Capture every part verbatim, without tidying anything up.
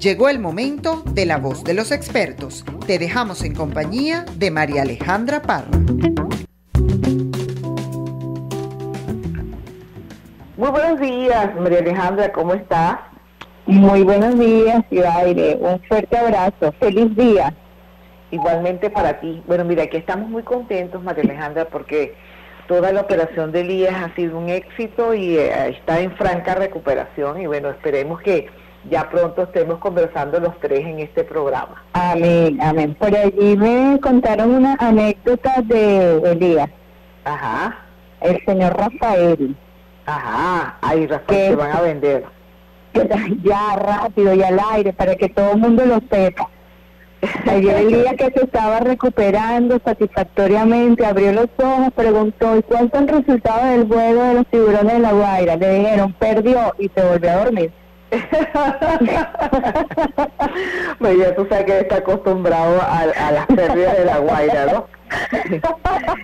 Llegó el momento de la voz de los expertos. Te dejamos en compañía de María Alejandra Parra. Muy buenos días, María Alejandra, ¿cómo estás? Muy buenos días, Ciudaire. Un fuerte abrazo. Feliz día. Igualmente para ti. Bueno, mira, aquí estamos muy contentos, María Alejandra, porque toda la operación de Elías ha sido un éxito y eh, está en franca recuperación. Y bueno, esperemos que ya pronto estemos conversando los tres en este programa. Amén, amén. Por allí me contaron una anécdota de Elías. Ajá. El señor Rafael. Ajá. Ay, Rafael, se van a vender. Que, ya rápido y al aire para que todo el mundo lo sepa. Elías, que se estaba recuperando satisfactoriamente, abrió los ojos, preguntó: ¿y cuál fue el resultado del vuelo de los tiburones de la Guaira? Le dijeron: perdió, y se volvió a dormir. Bueno, ya tú sabes que está acostumbrado a, a las pérdidas de la Guaira, ¿no?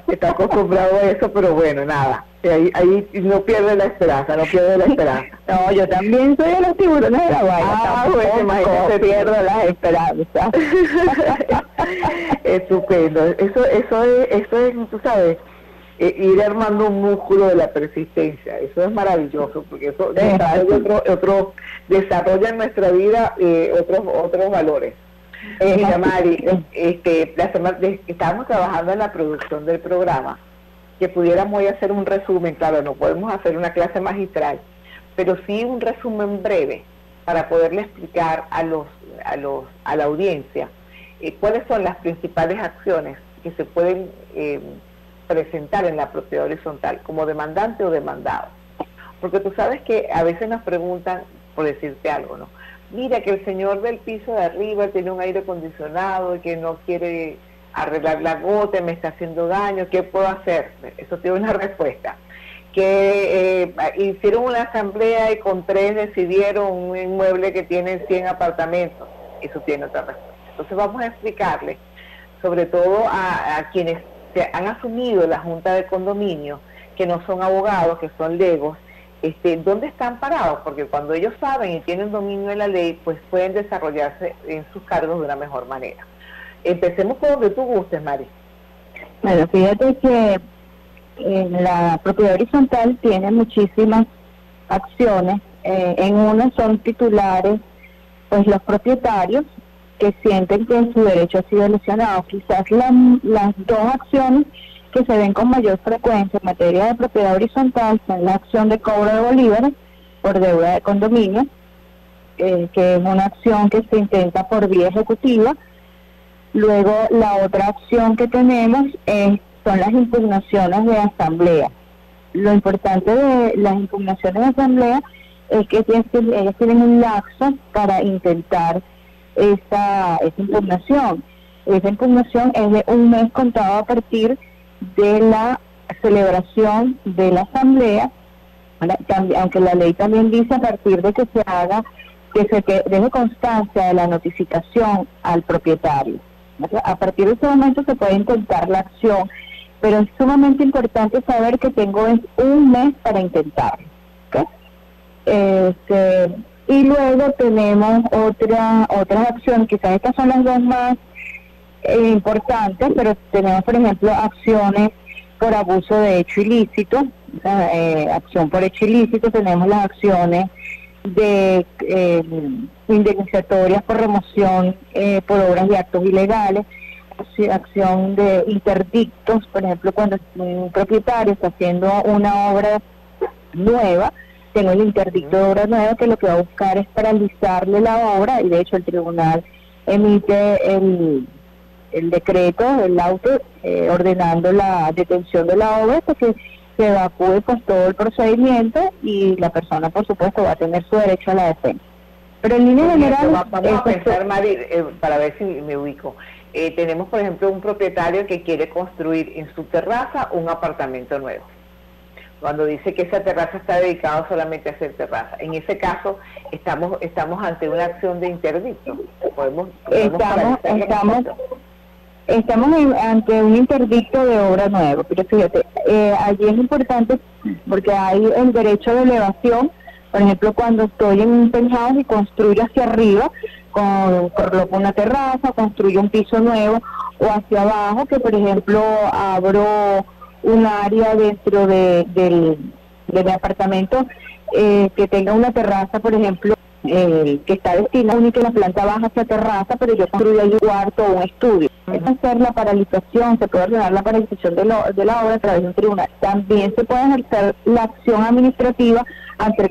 Está acostumbrado a eso, pero bueno, nada, ahí, ahí no pierde la esperanza, no pierde la esperanza. No, yo también soy de los tiburones de la Guaira. Ah, pues imagínate, pierdo las esperanzas. Estupendo. Eso, eso es, eso es, tú sabes, ir armando un músculo de la persistencia. Eso es maravilloso, porque eso desarrolla, otro, otro, desarrolla en nuestra vida eh, otros otros valores. Eh, mira, Mari, este, la semana, estábamos trabajando en la producción del programa, que pudiéramos hoy hacer un resumen. Claro, no podemos hacer una clase magistral, pero sí un resumen breve para poderle explicar a los a los a la audiencia eh, cuáles son las principales acciones que se pueden eh, presentar en la propiedad horizontal como demandante o demandado. Porque tú sabes que a veces nos preguntan, por decirte algo, ¿no? Mira que el señor del piso de arriba tiene un aire acondicionado y que no quiere arreglar la gota, me está haciendo daño, ¿qué puedo hacer? Eso tiene una respuesta. Que eh, hicieron una asamblea y con tres decidieron un inmueble que tiene cien apartamentos. Eso tiene otra respuesta. Entonces vamos a explicarle, sobre todo a, a quienes han asumido la junta de condominio, que no son abogados, que son legos, este, ¿dónde están parados? Porque cuando ellos saben y tienen dominio de la ley, pues pueden desarrollarse en sus cargos de una mejor manera. Empecemos por donde tú gustes, Mari. Bueno, fíjate que en la propiedad horizontal tiene muchísimas acciones. Eh, en una son titulares, pues los propietarios, que sienten que su derecho ha sido lesionado. Quizás la, las dos acciones que se ven con mayor frecuencia en materia de propiedad horizontal son la acción de cobro de bolívares por deuda de condominio, eh, que es una acción que se intenta por vía ejecutiva. Luego, la otra acción que tenemos es, son las impugnaciones de asamblea. Lo importante de las impugnaciones de asamblea es que ellas, ellas tienen un lapso para intentar Esa, esa impugnación. Esa impugnación es de un mes contado a partir de la celebración de la asamblea, aunque la ley también dice a partir de que se haga, que se que deje constancia de la notificación al propietario. A partir de ese momento se puede intentar la acción, pero es sumamente importante saber que tengo es un mes para intentar, ¿okay? Este... Y luego tenemos otra otra acción, quizás estas son las dos más eh, importantes, pero tenemos, por ejemplo, acciones por abuso de hecho ilícito, eh, acción por hecho ilícito, tenemos las acciones de eh, indemnizatorias por remoción eh, por obras y actos ilegales, acción de interdictos, por ejemplo, cuando un propietario está haciendo una obra nueva, tengo el interdicto de obra nueva, que lo que va a buscar es paralizarle la obra, y de hecho el tribunal emite el, el decreto, el auto, eh, ordenando la detención de la obra, porque se evacúe pues todo el procedimiento y la persona, por supuesto, va a tener su derecho a la defensa. Pero en línea general, vamos a pensar, Mari, eh, para ver si me ubico. Eh, tenemos, por ejemplo, un propietario que quiere construir en su terraza un apartamento nuevo, cuando dice que esa terraza está dedicada solamente a hacer terraza. En ese caso, estamos estamos ante una acción de interdicto. Podemos, podemos estamos estamos, Estamos en, ante un interdicto de obra nueva, pero fíjate, eh, allí es importante porque hay el derecho de elevación. Por ejemplo, cuando estoy en un penthouse y construyo hacia arriba, con, coloco una terraza, construyo un piso nuevo, o hacia abajo, que por ejemplo abro un área dentro de, del, de mi apartamento eh, que tenga una terraza, por ejemplo, Eh, que está destinada única en la planta baja hacia terraza, pero yo construyo ahí un cuarto o un estudio. Uh-huh. Es hacer la paralización, se puede ordenar la paralización de, lo, de la obra a través de un tribunal. También se puede ejercer la acción administrativa ante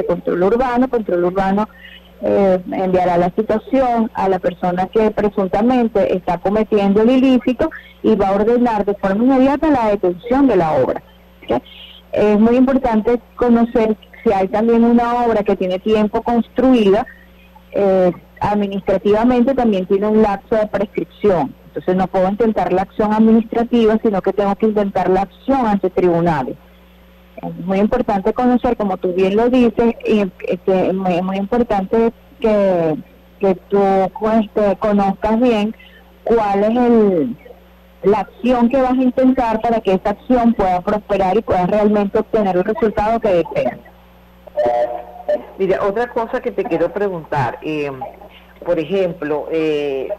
el control urbano. Control urbano eh, enviará la citación a la persona que presuntamente está cometiendo el ilícito y va a ordenar de forma inmediata la detención de la obra. ¿Okay? Es muy importante conocer si hay también una obra que tiene tiempo construida, eh, administrativamente también tiene un lapso de prescripción. Entonces no puedo intentar la acción administrativa, sino que tengo que intentar la acción ante tribunales. Es muy importante conocer, como tú bien lo dices, y, este, es muy, muy importante que, que tú este, conozcas bien cuál es el, la acción que vas a intentar para que esa acción pueda prosperar y puedas realmente obtener el resultado que deseas. Mira, otra cosa que te quiero preguntar, eh, por ejemplo, eh,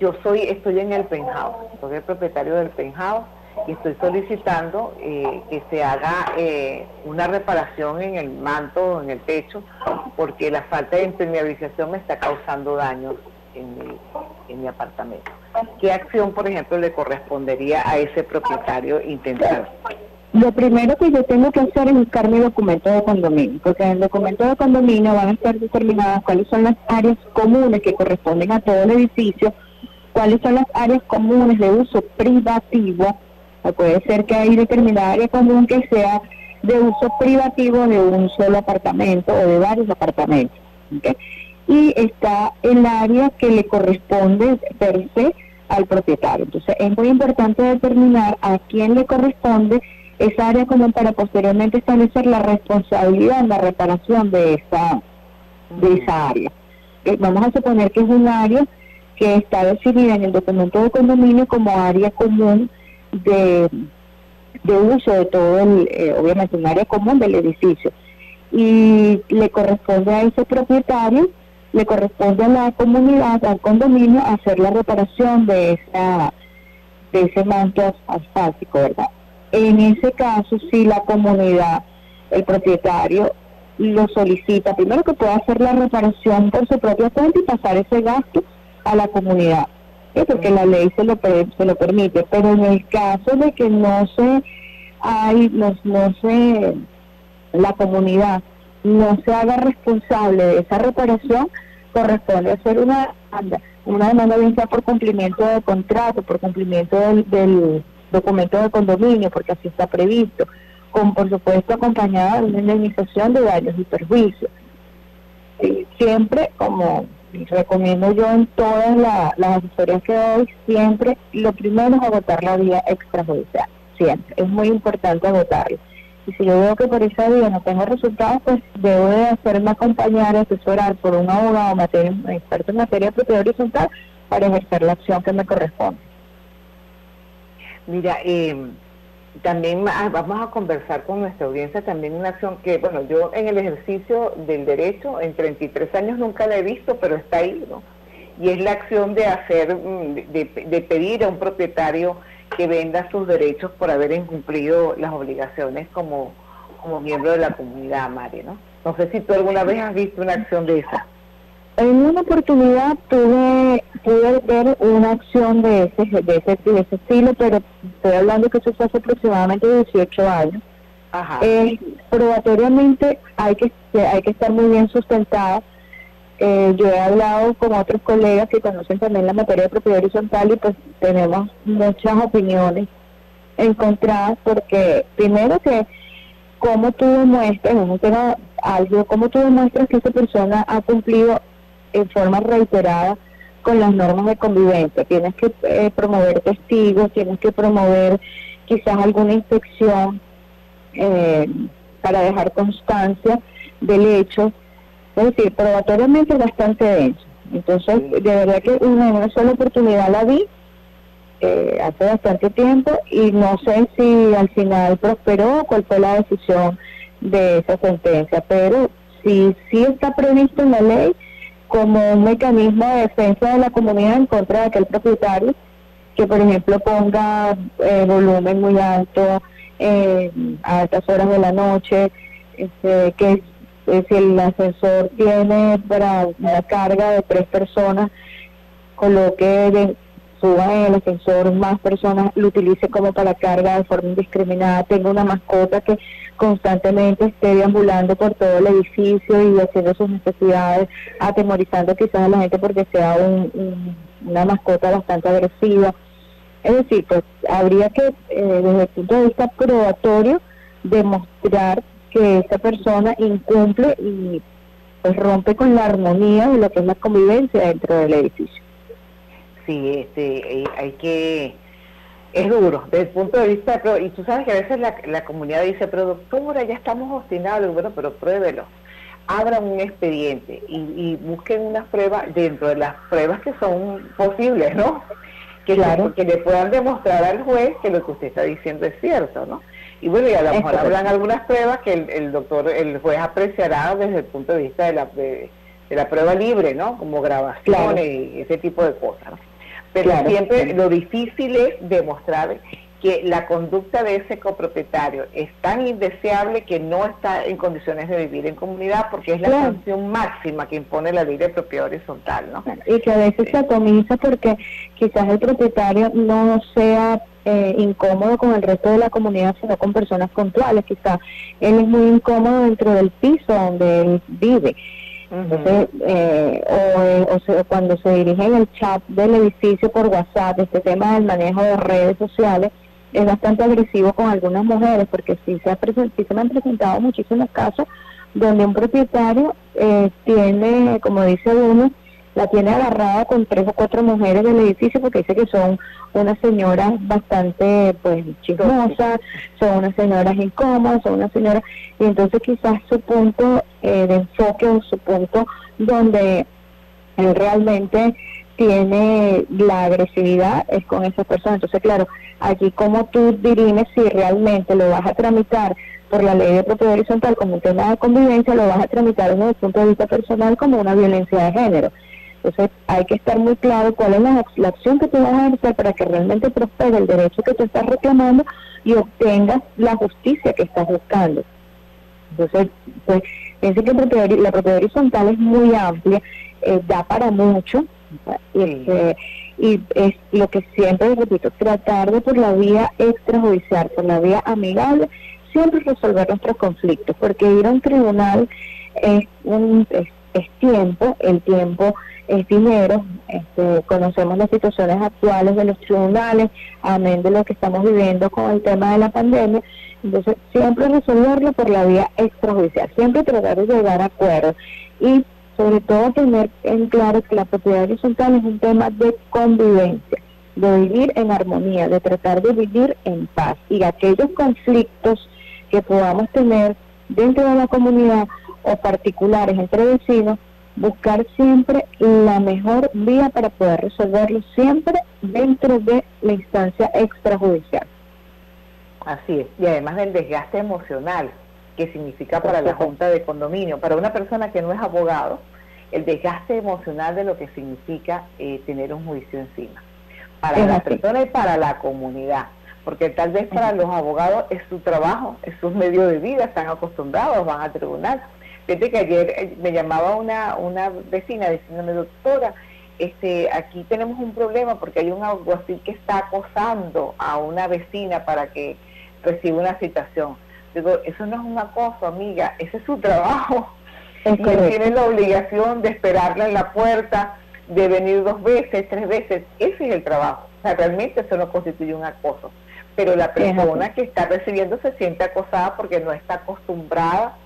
yo soy, estoy en el penthouse, soy el propietario del penthouse y estoy solicitando eh, que se haga eh, una reparación en el manto, en el techo, porque la falta de impermeabilización me está causando daños en mi, en mi apartamento. ¿Qué acción, por ejemplo, le correspondería a ese propietario intentar? Lo primero que yo tengo que hacer es buscar mi documento de condominio, porque en el documento de condominio van a estar determinadas cuáles son las áreas comunes que corresponden a todo el edificio, cuáles son las áreas comunes de uso privativo, o puede ser que hay determinada área común que sea de uso privativo de un solo apartamento o de varios apartamentos. ¿Okay? Y está el área que le corresponde per se al propietario. Entonces es muy importante determinar a quién le corresponde esa área común para posteriormente establecer la responsabilidad en la reparación de esa, de esa área. Eh, vamos a suponer que es un área que está definida en el documento de condominio como área común de, de uso de todo el, eh, obviamente un área común del edificio. Y le corresponde a ese propietario, le corresponde a la comunidad, al condominio, hacer la reparación de esa, de ese manto asfáltico, ¿verdad? En ese caso, si la comunidad, el propietario, lo solicita, primero que pueda hacer la reparación por su propia cuenta y pasar ese gasto a la comunidad, ¿sí? Porque la ley se lo se lo permite. Pero en el caso de que no se hay, no, no se la comunidad no se haga responsable de esa reparación, corresponde hacer una demanda, una demanda bien sea por cumplimiento de contrato, por cumplimiento del, del documento de condominio, porque así está previsto, con, por supuesto, acompañada de una indemnización de daños y perjuicios. Sí, siempre, como recomiendo yo en todas la, las asesorías que doy, siempre lo primero es agotar la vía extrajudicial, siempre, es muy importante agotarla. Y si yo veo que por esa vía no tengo resultados, pues debo de hacerme acompañar, asesorar por un abogado, materia, un experto en materia de propiedad horizontal, para ejercer la acción que me corresponde. Mira, eh, también vamos a conversar con nuestra audiencia también una acción que, bueno, yo en el ejercicio del derecho, en treinta y tres años nunca la he visto, pero está ahí, ¿no? Y es la acción de hacer, de, de pedir a un propietario que venda sus derechos por haber incumplido las obligaciones como, como miembro de la comunidad, Mari, ¿no? No sé si tú alguna vez has visto una acción de esa. En una oportunidad tuve, pude ver una acción de ese, de ese, de ese estilo, pero estoy hablando que eso fue hace aproximadamente dieciocho años. Ajá. Eh, probatoriamente hay que, hay que estar muy bien sustentada. Eh, yo he hablado con otros colegas que conocen también la materia de propiedad horizontal y pues tenemos muchas opiniones encontradas, porque primero que cómo tú demuestras, uno tiene algo, cómo tú demuestras que esa persona ha cumplido en forma reiterada con las normas de convivencia. Tienes que eh, promover testigos, tienes que promover quizás alguna inspección eh, para dejar constancia del hecho. Es decir, probatoriamente bastante denso. Entonces, de verdad que en una sola oportunidad la vi eh, hace bastante tiempo, y no sé si al final prosperó, cuál fue la decisión de esa sentencia, pero sí, sí está previsto en la ley como un mecanismo de defensa de la comunidad en contra de aquel propietario que, por ejemplo, ponga eh, volumen muy alto eh, a altas horas de la noche, este, que eh, si el ascensor tiene para una carga de tres personas, coloque, de, suba en el ascensor más personas, lo utilice como para carga de forma indiscriminada, tenga una mascota que constantemente esté deambulando por todo el edificio y haciendo sus necesidades, atemorizando quizás a la gente porque sea un, un, una mascota bastante agresiva. Es decir, pues habría que, eh, desde el punto de vista probatorio, demostrar que esa persona incumple y pues rompe con la armonía de lo que es la convivencia dentro del edificio. Sí, este, hay que... Es duro, desde el punto de vista... Pero, y tú sabes que a veces la, la comunidad dice, pero doctora, ya estamos obstinados, bueno, pero pruébelo. Abran un expediente y, y busquen unas pruebas, dentro de las pruebas que son posibles, ¿no? Que, claro. que, que le puedan demostrar al juez que lo que usted está diciendo es cierto, ¿no? Y bueno, y a lo mejor Esto habrán es. algunas pruebas que el, el doctor, el juez apreciará desde el punto de vista de la, de, de la prueba libre, ¿no? Como grabaciones claro. y ese tipo de cosas, ¿no? Pero claro, siempre claro. lo difícil es demostrar que la conducta de ese copropietario es tan indeseable que no está en condiciones de vivir en comunidad, porque es la claro. sanción máxima que impone la ley de propiedad horizontal, ¿no? Y que a veces sí. se atomiza porque quizás el propietario no sea eh, incómodo con el resto de la comunidad, sino con personas puntuales. Quizás él es muy incómodo dentro del piso donde él vive. Entonces, eh, o, o sea, cuando se dirige en el chat del edificio por WhatsApp, este tema del manejo de redes sociales es bastante agresivo con algunas mujeres, porque sí se, ha sí se me han presentado muchísimos casos donde un propietario eh, tiene, como dice uno, la tiene agarrada con tres o cuatro mujeres del edificio, porque dice que son unas señoras bastante pues chismosas, son unas señoras incómodas, son unas señoras... Y entonces quizás su punto eh, de enfoque o su punto donde él realmente tiene la agresividad es con esas personas. Entonces, claro, aquí como tú dirimes si realmente lo vas a tramitar por la ley de propiedad horizontal como un tema de convivencia, lo vas a tramitar desde el punto de vista personal como una violencia de género. Entonces hay que estar muy claro cuál es la, la acción que tú vas a ejercer para que realmente prospere el derecho que tú estás reclamando y obtengas la justicia que estás buscando. Entonces, pues, pienso que la propiedad horizontal es muy amplia, eh, da para mucho, y, eh, y es lo que siempre repito, tratar de por la vía extrajudicial, por la vía amigable, siempre resolver nuestros conflictos, porque ir a un tribunal es, un, es, es tiempo, el tiempo... es dinero, este, conocemos las situaciones actuales de los tribunales, amén de lo que estamos viviendo con el tema de la pandemia. Entonces siempre resolverlo por la vía extrajudicial, siempre tratar de llegar a acuerdos y sobre todo tener en claro que la propiedad horizontal es un tema de convivencia, de vivir en armonía, de tratar de vivir en paz, y aquellos conflictos que podamos tener dentro de la comunidad o particulares entre vecinos, buscar siempre la mejor vía para poder resolverlo, siempre dentro de la instancia extrajudicial. Así es, y además del desgaste emocional que significa para la Junta de Condominio, para una persona que no es abogado, el desgaste emocional de lo que significa eh, tener un juicio encima, para es la así. persona y para la comunidad, porque tal vez para los abogados es su trabajo, es su medio de vida, están acostumbrados, van a tribunal. Fíjate que ayer me llamaba una, una vecina diciéndome, doctora, este, aquí tenemos un problema porque hay un alguacil que está acosando a una vecina para que reciba una citación. Digo, eso no es un acoso, amiga, ese es su trabajo. Es correcto. Y tiene la obligación de esperarla en la puerta, de venir dos veces, tres veces, ese es el trabajo. O sea, realmente eso no constituye un acoso. Pero la persona que está recibiendo se siente acosada porque no está acostumbrada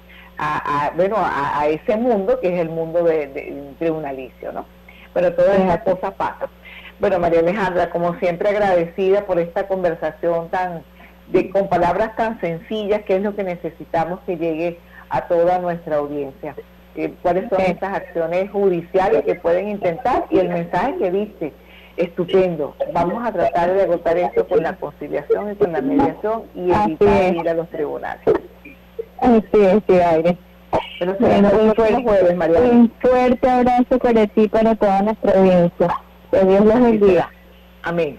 A, a, bueno, a, a ese mundo que es el mundo de, de tribunalicio, ¿no? Pero todas esas cosas pasan. Bueno, María Alejandra, como siempre agradecida por esta conversación tan de, con palabras tan sencillas, que es lo que necesitamos que llegue a toda nuestra audiencia. Eh, ¿Cuáles son estas acciones judiciales que pueden intentar? Y el mensaje que viste, Estupendo. Vamos a tratar de agotar esto con la conciliación y con la mediación y evitar ir a los tribunales. Así es, sí, Aire. Pero bueno, un, fuerte, jueves, María. Un fuerte abrazo para ti y para toda nuestra audiencia. Que Dios los bendiga. Amén.